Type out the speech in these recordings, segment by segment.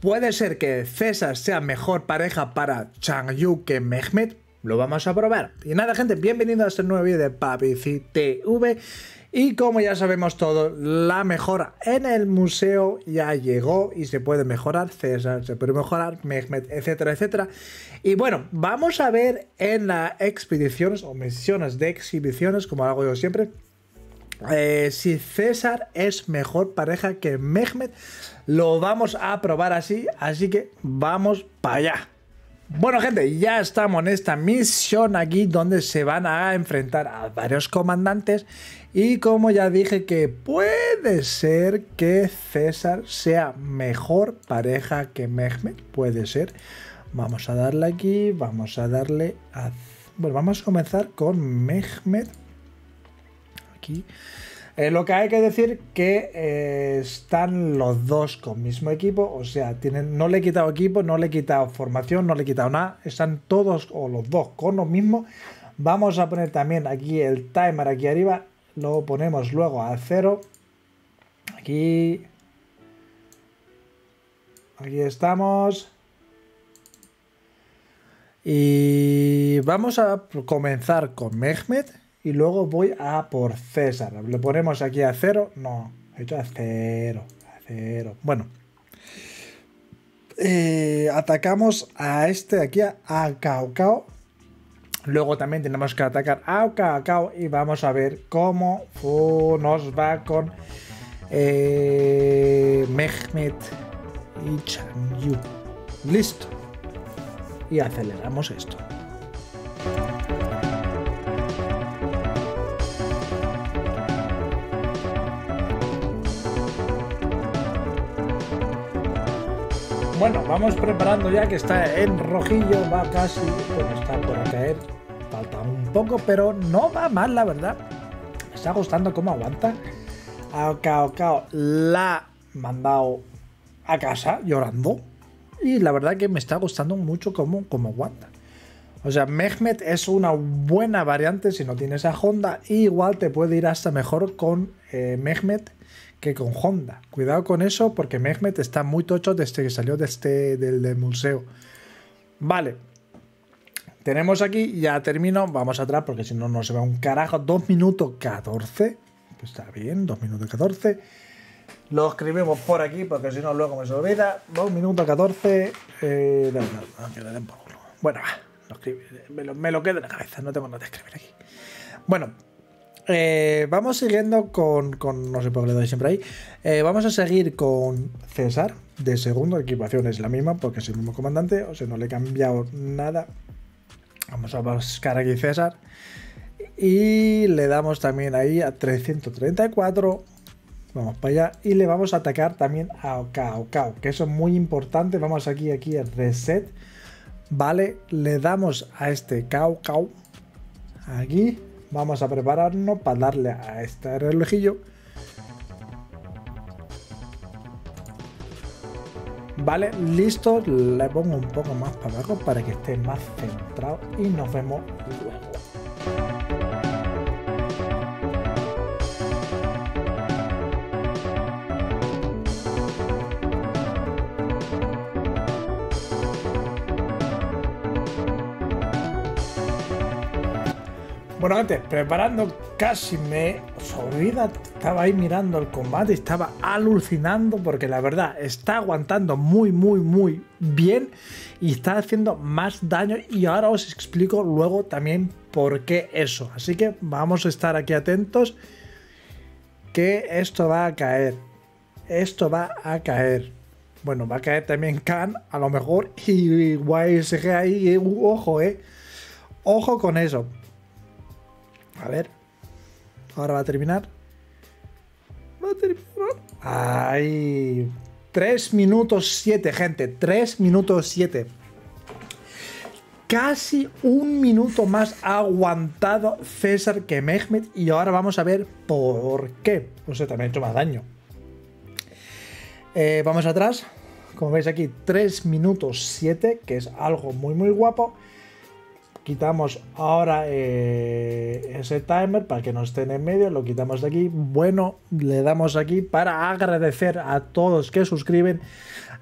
Puede ser que César sea mejor pareja para Chan Yu que Mehmet, lo vamos a probar. Y nada, gente, bienvenidos a este nuevo vídeo de PapiCID TV. Y como ya sabemos todos, la mejora en el museo ya llegó y se puede mejorar César, se puede mejorar Mehmet, etcétera, etcétera. Y bueno, vamos a ver en las expediciones o misiones de exhibiciones, como hago yo siempre, si César es mejor pareja que Mehmet. Lo vamos a probar así que vamos para allá. Bueno, gente, ya estamos en esta misión aquí donde se van a enfrentar a varios comandantes y como ya dije que puede ser que César sea mejor pareja que Mehmet, puede ser. Vamos a darle aquí, vamos a darle a... Bueno, vamos a comenzar con Mehmet. Aquí. Lo que hay que decir que están los dos con mismo equipo, o sea, no le he quitado equipo, no le he quitado formación, no le he quitado nada, están todos o los dos con lo mismo. Vamos a poner también aquí el timer aquí arriba, lo ponemos luego a 0, aquí estamos. Y vamos a comenzar con Mehmet. Y luego voy a por César. Lo ponemos aquí a 0. No, esto a 0. A 0. Bueno. Atacamos a este de aquí, a Cao Cao. Luego también tenemos que atacar a Cao Cao. Y vamos a ver cómo nos va con Mehmet y Chan Yu. Listo. Y aceleramos esto. Bueno, vamos preparando ya que está en rojillo, va casi, bueno, está por caer, falta un poco, pero no va mal, la verdad. Me está gustando cómo aguanta. A Cao Cao la ha mandado a casa llorando y la verdad que me está gustando mucho cómo aguanta. O sea, Mehmet es una buena variante si no tienes a Honda, y igual te puede ir hasta mejor con Mehmet que con Honda. Cuidado con eso porque Mehmet está muy tocho desde que salió del museo. Vale. Tenemos aquí, ya termino, vamos atrás porque si no, no se va un carajo. 2 minutos 14. Pues está bien, 2 minutos 14. Lo escribimos por aquí porque si no luego me se olvida. 2 minutos 14. Bueno, me lo quedo en la cabeza, no tengo nada que escribir aquí. Bueno. Vamos siguiendo con no sé por qué le doy siempre ahí. Vamos a seguir con César de segundo, equipación es la misma porque es el mismo comandante, o sea, no le he cambiado nada. Vamos a buscar aquí César y le damos también ahí a 334, vamos para allá, y le vamos a atacar también a Cao Cao, que eso es muy importante. Vamos aquí el reset, vale, le damos a este Cao Cao aquí. Vamos a prepararnos para darle a este relojillo. Vale, listo. Le pongo un poco más para abajo para que esté más centrado y nos vemos luego. Bueno, antes, preparando, casi me olvida, estaba ahí mirando el combate, estaba alucinando porque la verdad está aguantando muy bien y está haciendo más daño, y ahora os explico luego también por qué eso. Así que vamos a estar aquí atentos que esto va a caer, esto va a caer. Bueno, va a caer también Khan a lo mejor y YSG ahí, ojo, ojo con eso. A ver, ahora va a terminar. Va a terminar. ¡Ay! 3 minutos 7, gente. 3 minutos 7. Casi un minuto más ha aguantado César que Mehmet. Y ahora vamos a ver por qué. O sea, también ha hecho más daño. Vamos atrás. Como veis aquí, 3 minutos 7, que es algo muy guapo. Quitamos ahora ese timer para que no esté en el medio, lo quitamos de aquí. Bueno, le damos aquí para agradecer a todos que suscriben,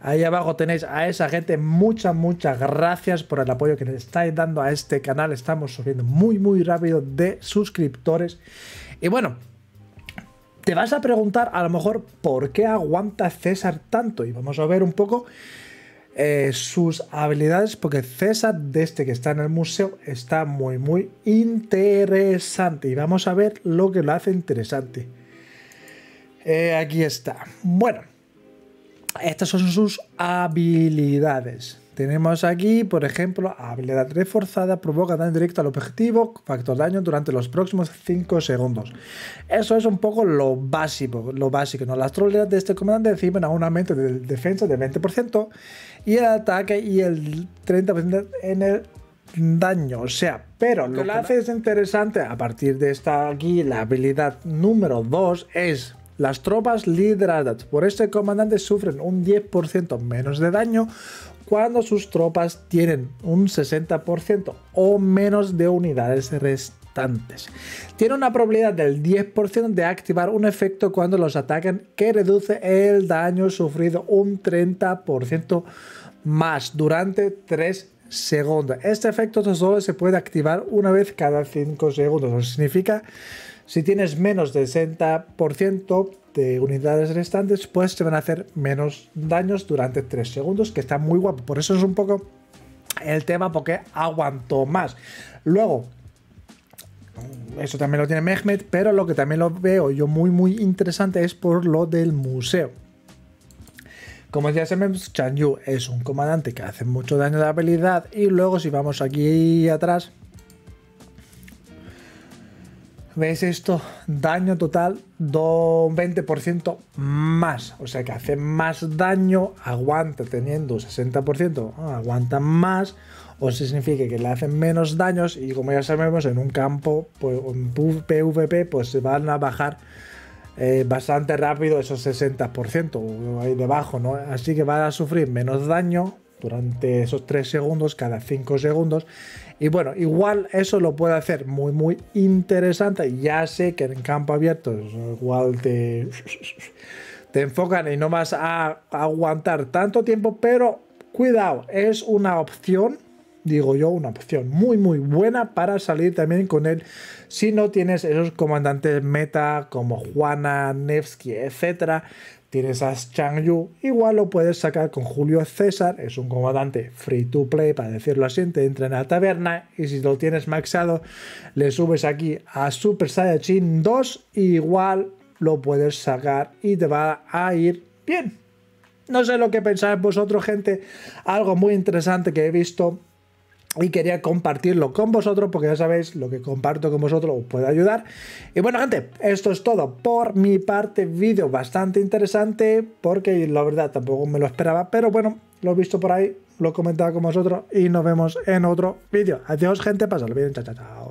Ahí abajo tenéis a esa gente. Muchas gracias por el apoyo que le estáis dando a este canal. Estamos subiendo muy rápido de suscriptores. Y bueno, te vas a preguntar a lo mejor por qué aguanta César tanto. Y vamos a ver un poco sus habilidades, porque César, desde que está en el museo, está muy interesante. Y vamos a ver lo que lo hace interesante. Aquí está. Bueno, estas son sus habilidades. Tenemos aquí, por ejemplo, habilidad reforzada, provoca daño directo al objetivo, factor daño durante los próximos 5 segundos. Eso es un poco lo básico, ¿no? Las troleras de este comandante reciben un aumento de defensa del 20% y el ataque y el 30% en el daño. O sea, pero lo que hace es interesante. A partir de esta aquí, la habilidad número 2 es... Las tropas lideradas por este comandante sufren un 10% menos de daño cuando sus tropas tienen un 60% o menos de unidades restantes. Tiene una probabilidad del 10% de activar un efecto cuando los atacan que reduce el daño sufrido un 30% más durante 3 segundos. Este efecto solo se puede activar una vez cada 5 segundos. Eso significa... Si tienes menos del 60% de unidades restantes, pues te van a hacer menos daños durante 3 segundos, que está muy guapo. Por eso es un poco el tema, porque aguantó más. Luego, eso también lo tiene Mehmet, pero lo que también lo veo yo muy interesante es por lo del museo. Como ya sabemos, Chan Yu es un comandante que hace mucho daño de habilidad. Y luego, si vamos aquí atrás... ¿Veis esto? Daño total 20% más. O sea que hace más daño, aguanta teniendo 60%, aguanta más, o se significa que le hacen menos daños. Y como ya sabemos, en un campo, pues, en PvP, pues se van a bajar bastante rápido esos 60% ahí debajo, ¿no? Así que van a sufrir menos daño durante esos 3 segundos, cada 5 segundos. Y bueno, igual eso lo puede hacer muy interesante. Ya sé que en campo abierto igual te enfocan y no vas a aguantar tanto tiempo, pero cuidado, es una opción, digo yo, una opción muy buena para salir también con él si no tienes esos comandantes meta como Juana, Nevsky, etcétera. Tienes a Xiang Yu, igual lo puedes sacar con Julio César, es un comandante free to play, para decirlo así. Te entra en la taberna y si lo tienes maxado, le subes aquí a Super Saiyajin 2, igual lo puedes sacar y te va a ir bien. No sé lo que pensáis vosotros, gente, algo muy interesante que he visto y quería compartirlo con vosotros, porque ya sabéis, lo que comparto con vosotros os puede ayudar. Y bueno, gente, esto es todo por mi parte. Vídeo bastante interesante, porque la verdad tampoco me lo esperaba, pero bueno, lo he visto por ahí, lo he comentado con vosotros y nos vemos en otro vídeo. Adiós, gente, pasad bien, chao.